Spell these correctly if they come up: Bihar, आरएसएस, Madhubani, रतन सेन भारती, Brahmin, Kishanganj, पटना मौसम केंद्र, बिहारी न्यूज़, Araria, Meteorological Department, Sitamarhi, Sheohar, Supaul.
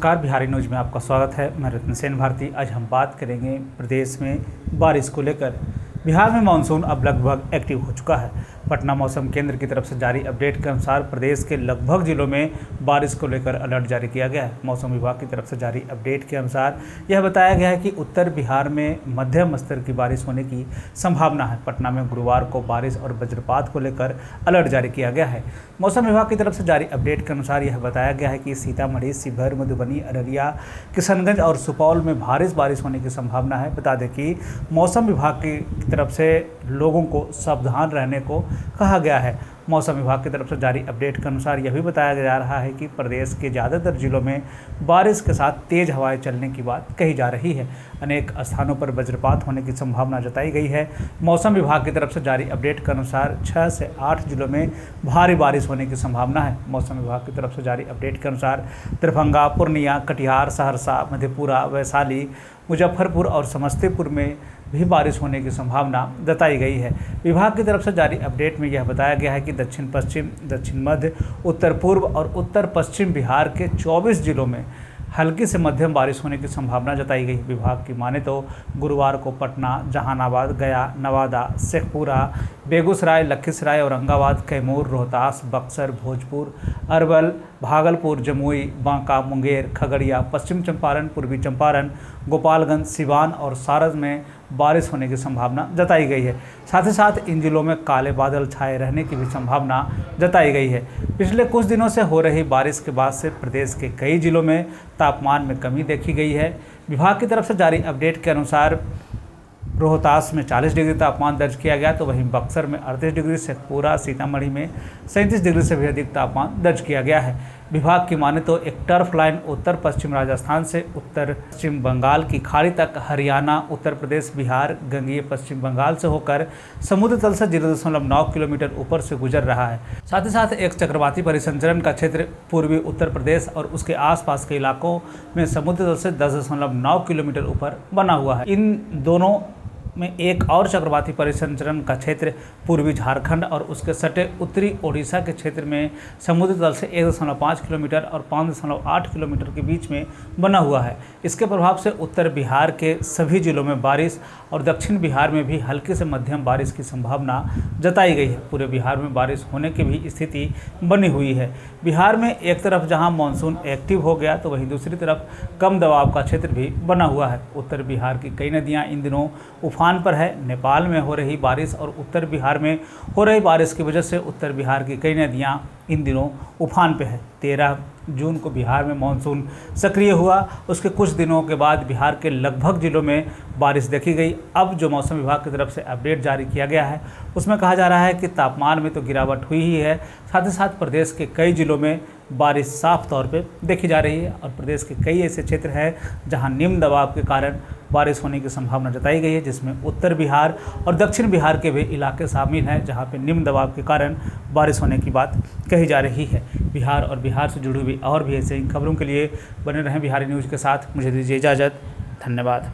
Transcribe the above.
नमस्कार, बिहारी न्यूज़ में आपका स्वागत है। मैं रतन सेन भारती। आज हम बात करेंगे प्रदेश में बारिश को लेकर। बिहार में मानसून अब लगभग एक्टिव हो चुका है। पटना मौसम केंद्र की तरफ से जारी अपडेट के अनुसार प्रदेश के लगभग ज़िलों में बारिश को लेकर अलर्ट जारी किया गया है। मौसम विभाग की तरफ से जारी अपडेट के अनुसार यह बताया गया है कि उत्तर बिहार में मध्यम स्तर की बारिश होने की संभावना है। पटना में गुरुवार को बारिश और वज्रपात को लेकर अलर्ट जारी किया गया है। मौसम विभाग की तरफ से जारी अपडेट के अनुसार यह बताया गया है कि सीतामढ़ी, शिवहर, मधुबनी, अररिया, किशनगंज और सुपौल में भारी बारिश होने की संभावना है। बता दें कि मौसम विभाग की तरफ से लोगों को सावधान रहने को कहा गया है। मौसम विभाग की तरफ से जारी अपडेट के अनुसार यह भी बताया जा रहा है कि प्रदेश के ज़्यादातर जिलों में बारिश के साथ तेज़ हवाएं चलने की बात कही जा रही है। अनेक स्थानों पर वज्रपात होने की संभावना जताई गई है। मौसम विभाग की तरफ से जारी अपडेट के अनुसार 6 से 8 जिलों में भारी बारिश होने की संभावना है। मौसम विभाग की तरफ से जारी अपडेट के अनुसार दरभंगा, पूर्णिया, कटिहार, सहरसा, मधेपुरा, वैशाली, मुजफ्फरपुर और समस्तीपुर में भी बारिश होने की संभावना जताई गई है। विभाग की तरफ से जारी अपडेट में यह बताया गया है कि दक्षिण पश्चिम, दक्षिण मध्य, उत्तर पूर्व और उत्तर पश्चिम बिहार के 24 जिलों में हल्की से मध्यम बारिश होने की संभावना जताई गई। विभाग की माने तो गुरुवार को पटना, जहानाबाद, गया, नवादा, शेखपुरा, बेगूसराय, लखीसराय, औरंगाबाद, कैमूर, रोहतास, बक्सर, भोजपुर, अरवल, भागलपुर, जमुई, बांका, मुंगेर, खगड़िया, पश्चिम चंपारण, पूर्वी चंपारण, गोपालगंज, सीवान और सारण में बारिश होने की संभावना जताई गई है। साथ ही साथ इन जिलों में काले बादल छाए रहने की भी संभावना जताई गई है। पिछले कुछ दिनों से हो रही बारिश के बाद से प्रदेश के कई जिलों में तापमान में कमी देखी गई है। विभाग की तरफ से जारी अपडेट के अनुसार रोहतास में 40 डिग्री तापमान दर्ज किया गया, तो वहीं बक्सर में 38 डिग्री, शेखपुरा, सीतामढ़ी में 37 डिग्री से भी अधिक तापमान दर्ज किया गया है। विभाग की माने तो एक टर्फ लाइन उत्तर पश्चिम राजस्थान से उत्तर पश्चिम बंगाल की खाड़ी तक हरियाणा, उत्तर प्रदेश, बिहार, गंगीय पश्चिम बंगाल से होकर समुद्र तल से 0.9 किलोमीटर ऊपर से गुजर रहा है। साथ ही साथ एक चक्रवाती परिसंचरण का क्षेत्र पूर्वी उत्तर प्रदेश और उसके आसपास के इलाकों में समुद्र तल से 10.9 किलोमीटर ऊपर बना हुआ है। इन दोनों में एक और चक्रवाती परिसंचरण का क्षेत्र पूर्वी झारखंड और उसके सटे उत्तरी ओडिशा के क्षेत्र में समुद्र तल से 1.5 किलोमीटर और 5.8 किलोमीटर के बीच में बना हुआ है। इसके प्रभाव से उत्तर बिहार के सभी जिलों में बारिश और दक्षिण बिहार में भी हल्की से मध्यम बारिश की संभावना जताई गई है। पूरे बिहार में बारिश होने की भी स्थिति बनी हुई है। बिहार में एक तरफ जहाँ मानसून एक्टिव हो गया, तो वहीं दूसरी तरफ कम दबाव का क्षेत्र भी बना हुआ है। उत्तर बिहार की कई नदियाँ इन दिनों उफान पर है। नेपाल में हो रही बारिश और उत्तर बिहार में हो रही बारिश की वजह से उत्तर बिहार की कई नदियां इन दिनों उफान पे है। 13 जून को बिहार में मानसून सक्रिय हुआ। उसके कुछ दिनों के बाद बिहार के लगभग जिलों में बारिश देखी गई। अब जो मौसम विभाग की तरफ से अपडेट जारी किया गया है उसमें कहा जा रहा है कि तापमान में तो गिरावट हुई ही है, साथ ही साथ प्रदेश के कई जिलों में बारिश साफ तौर पे देखी जा रही है और प्रदेश के कई ऐसे क्षेत्र हैं जहां निम्न दबाव के कारण बारिश होने की संभावना जताई गई है, जिसमें उत्तर बिहार और दक्षिण बिहार के वे इलाके शामिल हैं जहां पे निम्न दबाव के कारण बारिश होने की बात कही जा रही है। बिहार और बिहार से जुड़ी हुई और भी ऐसे इन खबरों के लिए बने रहें बिहारी न्यूज़ के साथ। मुझे दीजिए इजाज़त। धन्यवाद।